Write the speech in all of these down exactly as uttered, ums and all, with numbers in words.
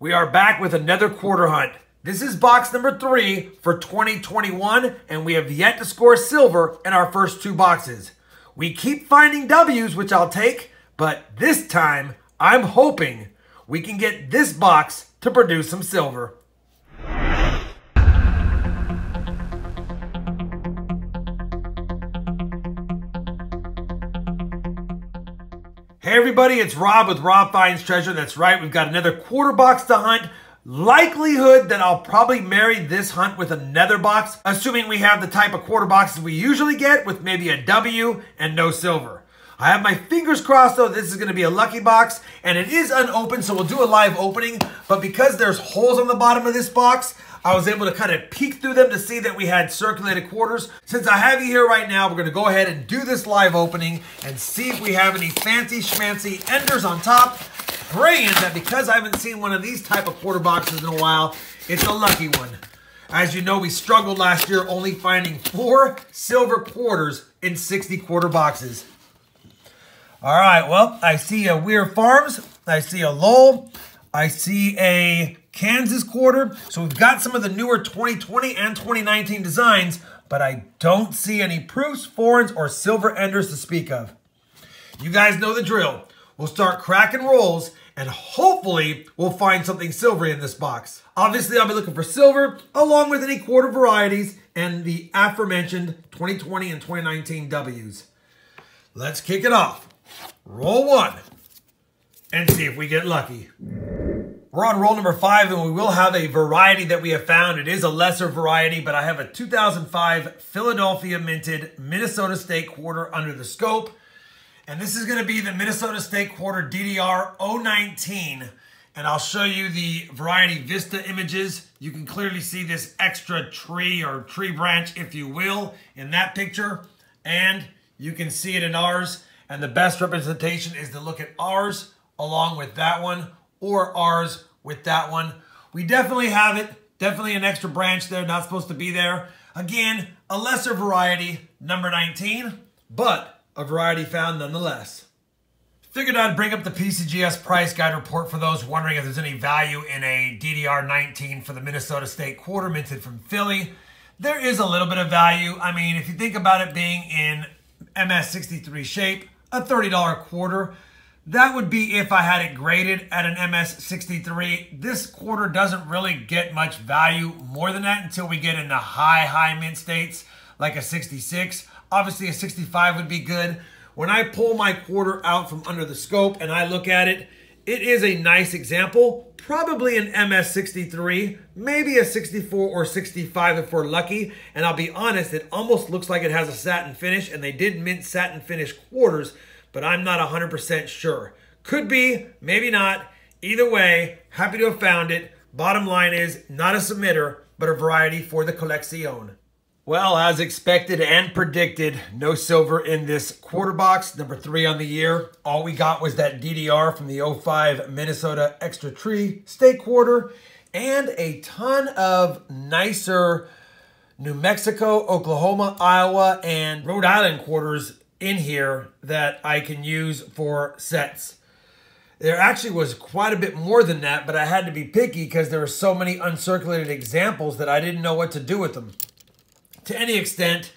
We are back with another quarter hunt. This is box number three for twenty twenty-one, and we have yet to score silver in our first two boxes. We keep finding W's, which I'll take, but this time I'm hoping we can get this box to produce some silver. Hey everybody, it's Rob with Rob Finds Treasure. That's right, we've got another quarter box to hunt. Likelihood that I'll probably marry this hunt with another box, assuming we have the type of quarter boxes we usually get with maybe a W and no silver. I have my fingers crossed though, this is going to be a lucky box, and it is unopened, so we'll do a live opening, but because there's holes on the bottom of this box, I was able to kind of peek through them to see that we had circulated quarters. Since I have you here right now, we're going to go ahead and do this live opening and see if we have any fancy schmancy enders on top. Praying that because I haven't seen one of these type of quarter boxes in a while, it's a lucky one. As you know, we struggled last year only finding four silver quarters in sixty quarter boxes. All right, well, I see a Weir Farms. I see a Lowell. I see a Kansas quarter. So we've got some of the newer twenty twenty and twenty nineteen designs, but I don't see any proofs, foreigns, or silver enders to speak of. You guys know the drill. We'll start cracking rolls, and hopefully we'll find something silvery in this box. Obviously, I'll be looking for silver, along with any quarter varieties and the aforementioned twenty twenty and twenty nineteen W's. Let's kick it off. Roll one, and see if we get lucky. We're on roll number five, and we will have a variety that we have found. It is a lesser variety, but I have a two thousand five Philadelphia minted Minnesota State Quarter under the scope. And this is going to be the Minnesota State Quarter D D R oh nineteen. And I'll show you the variety vista images. You can clearly see this extra tree or tree branch, if you will, in that picture. And you can see it in ours. And the best representation is to look at ours along with that one, or ours with that one. We definitely have it. Definitely an extra branch there, not supposed to be there. Again, a lesser variety, number nineteen, but a variety found nonetheless. Figured I'd bring up the P C G S price guide report for those wondering if there's any value in a D D R nineteen for the Minnesota State Quarter minted from Philly. There is a little bit of value. I mean, if you think about it being in M S sixty-three shape, a thirty dollar quarter, that would be if I had it graded at an M S sixty-three. This quarter doesn't really get much value more than that until we get into high, high mint states like a sixty-six. Obviously, a sixty-five would be good. When I pull my quarter out from under the scope and I look at it, it is a nice example. Probably an M S sixty-three, maybe a sixty-four or sixty-five if we're lucky. And I'll be honest, it almost looks like it has a satin finish, and they did mint satin finish quarters, but I'm not one hundred percent sure. Could be, maybe not. Either way, happy to have found it. Bottom line is, not a submitter, but a variety for the collection. Well, as expected and predicted, no silver in this quarter box, number three on the year. All we got was that D D R from the oh five Minnesota Extra Tree State Quarter, and a ton of nicer New Mexico, Oklahoma, Iowa, and Rhode Island quarters in here that I can use for sets. There actually was quite a bit more than that, but I had to be picky because there were so many uncirculated examples that I didn't know what to do with them. To any extent,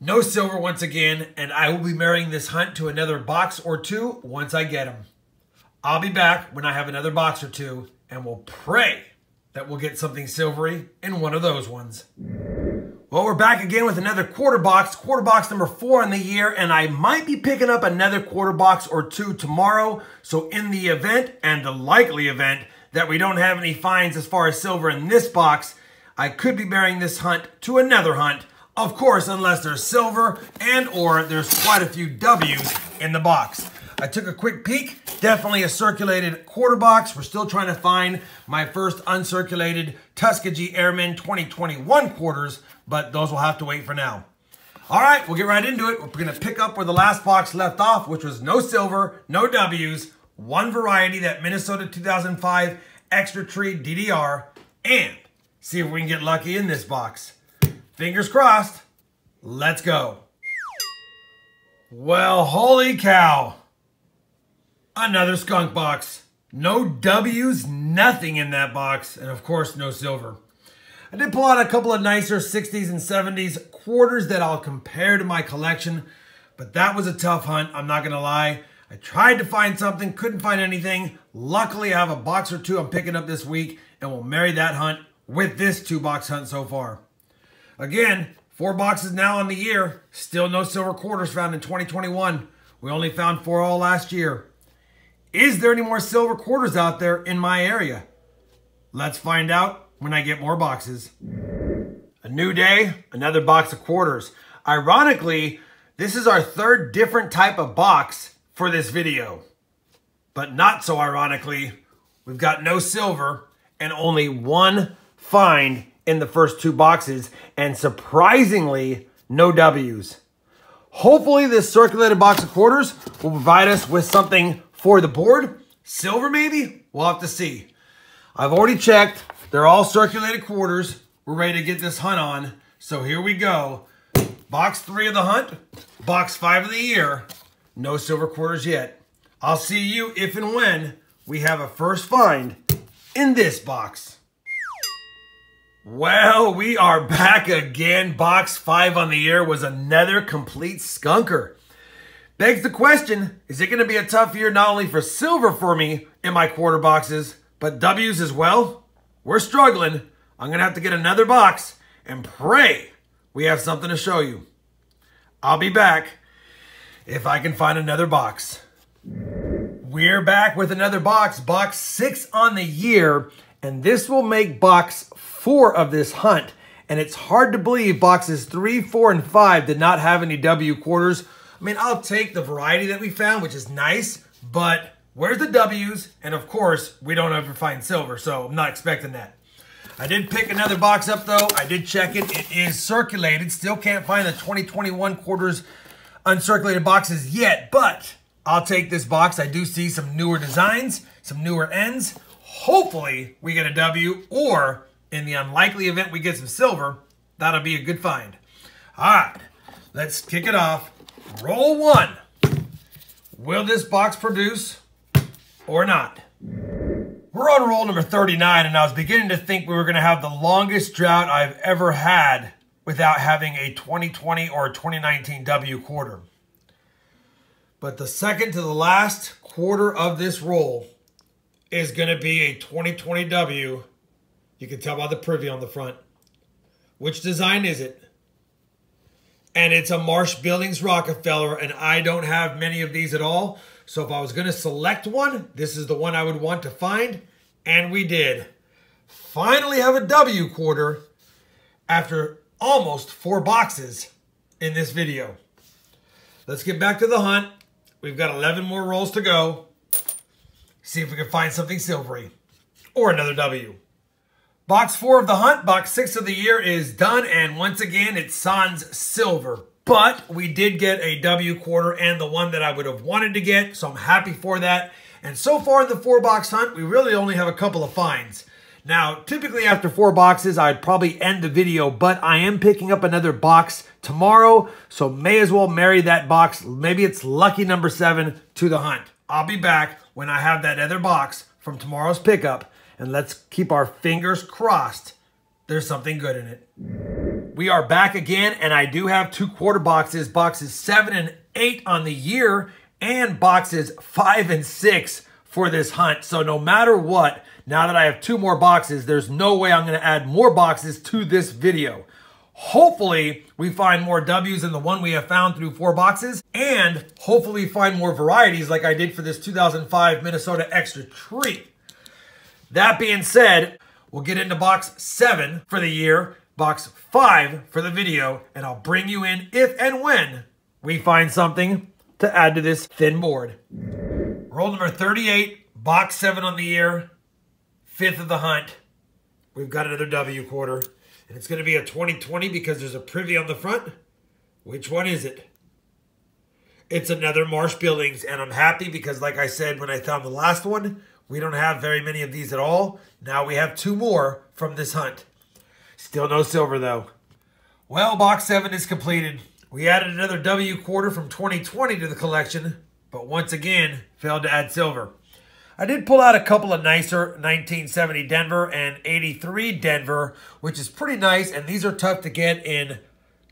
no silver once again, and I will be marrying this hunt to another box or two once I get them. I'll be back when I have another box or two, and we'll pray that we'll get something silvery in one of those ones. Well, we're back again with another quarter box, quarter box number four in the year, and I might be picking up another quarter box or two tomorrow. So in the event, and the likely event, that we don't have any finds as far as silver in this box, I could be marrying this hunt to another hunt, of course, unless there's silver and or there's quite a few W's in the box. I took a quick peek, definitely a circulated quarter box. We're still trying to find my first uncirculated Tuskegee Airmen twenty twenty-one quarters, but those will have to wait for now. All right, we'll get right into it. We're gonna pick up where the last box left off, which was no silver, no W's, one variety, that Minnesota two thousand five Extra Tree D D R, and see if we can get lucky in this box. Fingers crossed, let's go. Well, holy cow. Another skunk box. No W's, nothing in that box, and of course, no silver. I did pull out a couple of nicer sixties and seventies quarters that I'll compare to my collection, but that was a tough hunt, I'm not going to lie. I tried to find something, couldn't find anything. Luckily, I have a box or two I'm picking up this week, and we'll marry that hunt with this two-box hunt so far. Again, four boxes now on the year. Still no silver quarters found in twenty twenty-one. We only found four all last year. Is there any more silver quarters out there in my area? Let's find out when I get more boxes. A new day, another box of quarters. Ironically, this is our third different type of box for this video. But not so ironically, we've got no silver and only one find in the first two boxes, and surprisingly, no W's. Hopefully this circulated box of quarters will provide us with something for the board. Silver maybe? We'll have to see. I've already checked. They're all circulated quarters. We're ready to get this hunt on. So here we go. Box three of the hunt, box five of the year. No silver quarters yet. I'll see you if and when we have a first find in this box. Well, we are back again. Box five on the year was another complete skunker. Begs the question, is it going to be a tough year not only for silver for me in my quarter boxes, but W's as well? We're struggling. I'm going to have to get another box and pray we have something to show you. I'll be back if I can find another box. We're back with another box, box six on the year, and this will make box four of this hunt, and it's hard to believe boxes three, four, and five did not have any W quarters. I mean, I'll take the variety that we found, which is nice, but where's the W's? And of course, we don't ever find silver, so I'm not expecting that. I did pick another box up though. I did check it. It is circulated. Still can't find the twenty twenty-one quarters uncirculated boxes yet, but I'll take this box. I do see some newer designs, some newer ends. Hopefully we get a W, or in the unlikely event we get some silver, that'll be a good find. All right, let's kick it off. Roll one. Will this box produce or not? We're on roll number thirty-nine, and I was beginning to think we were going to have the longest drought I've ever had without having a twenty twenty or a twenty nineteen W quarter. But the second to the last quarter of this roll is going to be a twenty twenty W. You can tell by the privy on the front. Which design is it? And it's a Marsh Billings Rockefeller, and I don't have many of these at all. So if I was going to select one, this is the one I would want to find. And we did. Finally have a W quarter after almost four boxes in this video. Let's get back to the hunt. We've got eleven more rolls to go. See if we can find something silvery or another W. Box four of the hunt, box six of the year is done, and once again, it sans silver. But we did get a W quarter and the one that I would have wanted to get, so I'm happy for that. And so far in the four-box hunt, we really only have a couple of finds. Now, typically after four boxes, I'd probably end the video, but I am picking up another box tomorrow, so may as well marry that box. Maybe it's lucky number seven to the hunt. I'll be back when I have that other box from tomorrow's pickup. And let's keep our fingers crossed there's something good in it. We are back again, and I do have two quarter boxes, boxes seven and eight on the year, and boxes five and six for this hunt. So no matter what, now that I have two more boxes, there's no way I'm going to add more boxes to this video. Hopefully, we find more W's than the one we have found through four boxes, and hopefully find more varieties like I did for this two thousand five Minnesota Extra Treat. That being said, we'll get into box seven for the year, box five for the video, and I'll bring you in if and when we find something to add to this thin board. Roll number thirty-eight, box seven on the year, fifth of the hunt. We've got another W quarter, and it's going to be a twenty twenty because there's a privy on the front. Which one is it? It's another Marsh Billings, and I'm happy because, like I said, when I found the last one, we don't have very many of these at all. Now we have two more from this hunt. Still no silver though. Well, box seven is completed. We added another W quarter from twenty twenty to the collection, but once again, failed to add silver. I did pull out a couple of nicer nineteen seventy Denver and eighty-three Denver, which is pretty nice, and these are tough to get in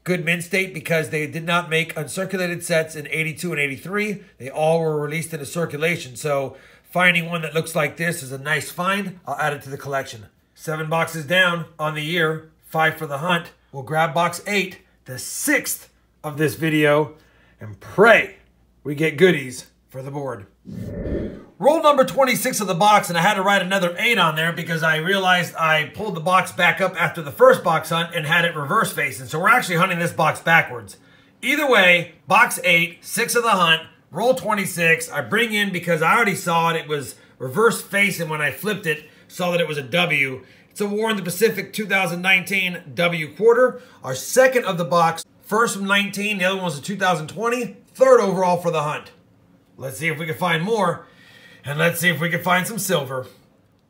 good mint state because they did not make uncirculated sets in eighty-two and eighty-three. They all were released into circulation, so finding one that looks like this is a nice find. I'll add it to the collection. Seven boxes down on the year, five for the hunt. We'll grab box eight, the sixth of this video, and pray we get goodies for the board. Roll number twenty-six of the box, and I had to write another eight on there because I realized I pulled the box back up after the first box hunt and had it reverse facing. So we're actually hunting this box backwards. Either way, box eight, six of the hunt, roll twenty-six. I bring in because I already saw it. It was reverse facing when I flipped it, saw that it was a W. It's a War in the Pacific two thousand nineteen W quarter. Our second of the box, first from nineteen, the other one was a two thousand twenty, third overall for the hunt. Let's see if we can find more, and let's see if we can find some silver.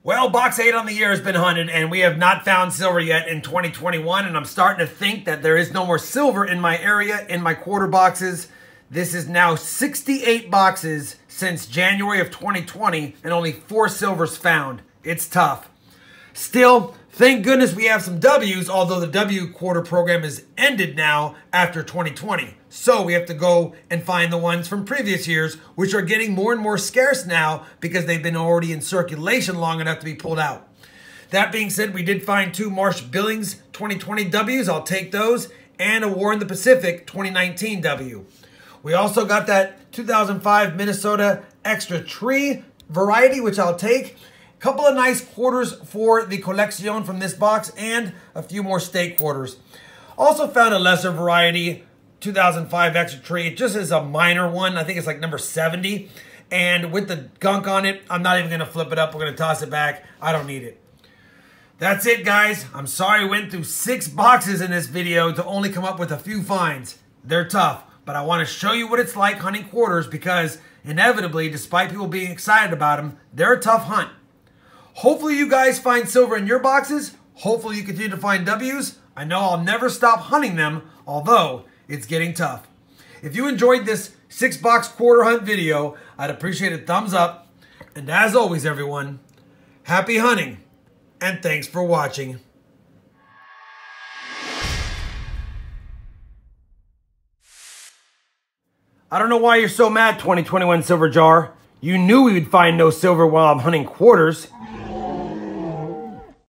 Well, box eight on the year has been hunted, and we have not found silver yet in twenty twenty-one, and I'm starting to think that there is no more silver in my area, in my quarter boxes. This is now sixty-eight boxes since January of twenty twenty, and only four silvers found. It's tough. Still, thank goodness we have some W's, although the W quarter program is ended now after twenty twenty. So we have to go and find the ones from previous years, which are getting more and more scarce now because they've been already in circulation long enough to be pulled out. That being said, we did find two Marsh Billings twenty twenty W's. I'll take those. And a War in the Pacific twenty nineteen W. We also got that two thousand five Minnesota Extra Tree variety, which I'll take. Couple of nice quarters for the collection from this box and a few more state quarters. Also found a lesser variety, two thousand five Extra Tree. It just is a minor one. I think it's like number seventy. And with the gunk on it, I'm not even going to flip it up. We're going to toss it back. I don't need it. That's it, guys. I'm sorry I went through six boxes in this video to only come up with a few finds. They're tough, but I want to show you what it's like hunting quarters because inevitably, despite people being excited about them, they're a tough hunt. Hopefully you guys find silver in your boxes. Hopefully you continue to find W's. I know I'll never stop hunting them, although it's getting tough. If you enjoyed this six box quarter hunt video, I'd appreciate a thumbs up. And as always, everyone, happy hunting and thanks for watching. I don't know why you're so mad, twenty twenty-one Silver Jar. You knew we would find no silver while I'm hunting quarters.